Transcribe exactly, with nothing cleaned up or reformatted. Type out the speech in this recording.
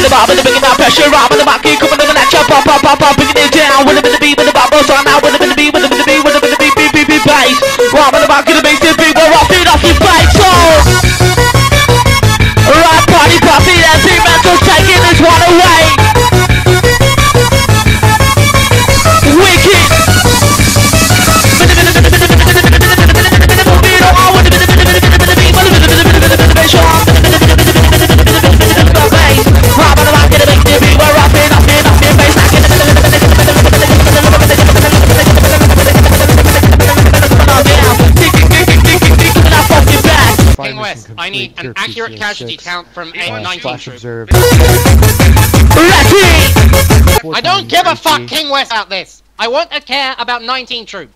the bar, but bringing that pressure up. When the bar keep coming, gonna let you pop, pop, pop, pop, bringing it down. When the beat, when the bar goes on, now when the beat, when the beat, when the beat, beat, beat, beat, bass. Right when the bar gonna make it big, we're off, dude, off your face. So, right party, party, that's it, man. So taking this one away. Wicked. I need an accurate casualty count from eight nineteen troops. I don't give a fuck, King West, about this. I want to care about nineteen troops.